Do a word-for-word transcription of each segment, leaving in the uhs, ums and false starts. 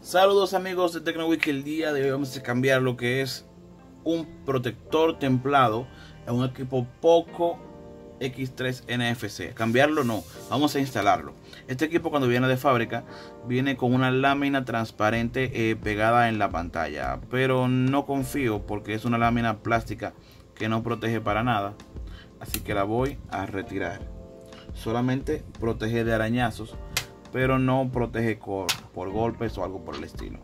Saludos amigos de TecnoWiki. El día de hoy vamos a cambiar lo que es un protector templado a un equipo Poco X tres N F C. Cambiarlo no, vamos a instalarlo. Este equipo, cuando viene de fábrica, viene con una lámina transparente eh, pegada en la pantalla, pero no confío porque es una lámina plástica que no protege para nada, así que la voy a retirar. Solamente protege de arañazos, pero no protege por, por golpes o algo por el estilo.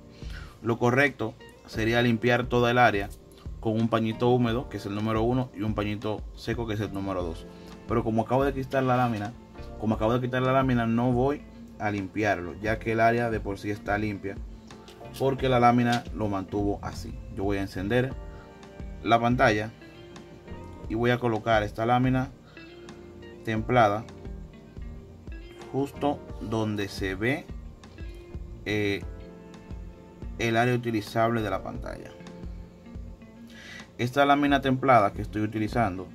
Lo correcto sería limpiar toda el área con un pañito húmedo, que es el número uno, y un pañito seco, que es el número dos. Pero como acabo de quitar la lámina, como acabo de quitar la lámina, no voy a limpiarlo, ya que el área de por sí está limpia, porque la lámina lo mantuvo así. Yo voy a encender la pantalla y voy a colocar esta lámina templada justo donde se ve eh, el área utilizable de la pantalla. Esta lámina templada que estoy utilizando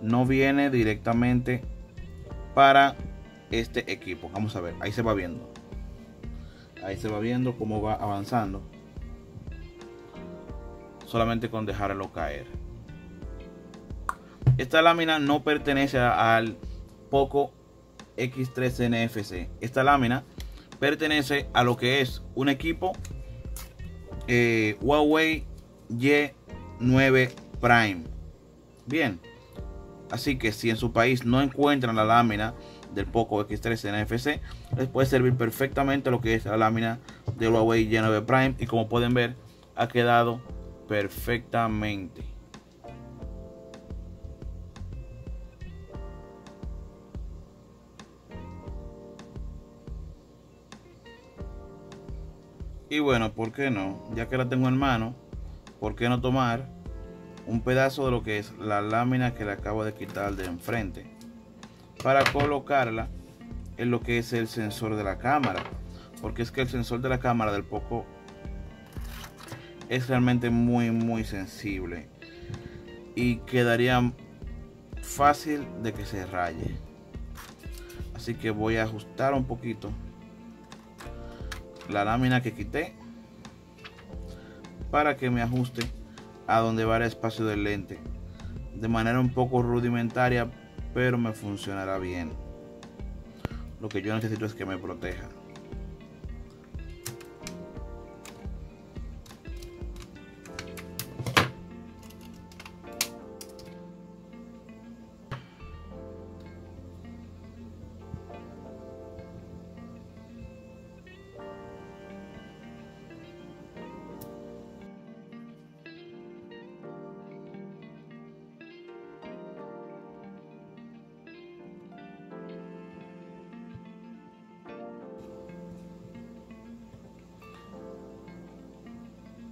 no viene directamente para este equipo. Vamos a ver, ahí se va viendo. Ahí se va viendo cómo va avanzando. Solamente con dejarlo caer. Esta lámina no pertenece al Poco X tres N F C. Esta lámina pertenece a lo que es un equipo eh, Huawei Y nueve Prime. Bien, así que si en su país no encuentran la lámina del Poco X tres N F C, les puede servir perfectamente lo que es la lámina de Huawei Y nueve Prime, y como pueden ver, ha quedado perfectamente. Y bueno, ¿por qué no? Ya que la tengo en mano, ¿por qué no tomar un pedazo de lo que es la lámina que le acabo de quitar de enfrente para colocarla en lo que es el sensor de la cámara? Porque es que el sensor de la cámara del Poco es realmente muy muy sensible y quedaría fácil de que se raye. Así que voy a ajustar un poquito la lámina que quité para que me ajuste a donde va el espacio del lente, de manera un poco rudimentaria, pero me funcionará bien. Lo que yo necesito es que me proteja.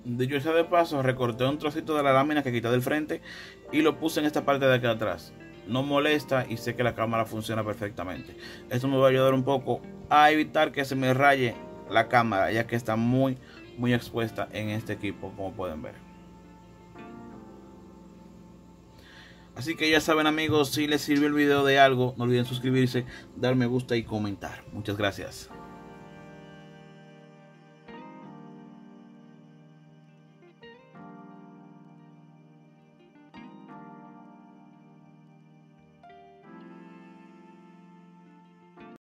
Dicho sea de paso, recorté un trocito de la lámina que quité del frente y lo puse en esta parte de aquí atrás. No molesta y sé que la cámara funciona perfectamente. Esto me va a ayudar un poco a evitar que se me raye la cámara, ya que está muy muy expuesta en este equipo, como pueden ver. Así que ya saben amigos, si les sirvió el video de algo, no olviden suscribirse, dar me gusta y comentar. Muchas gracias.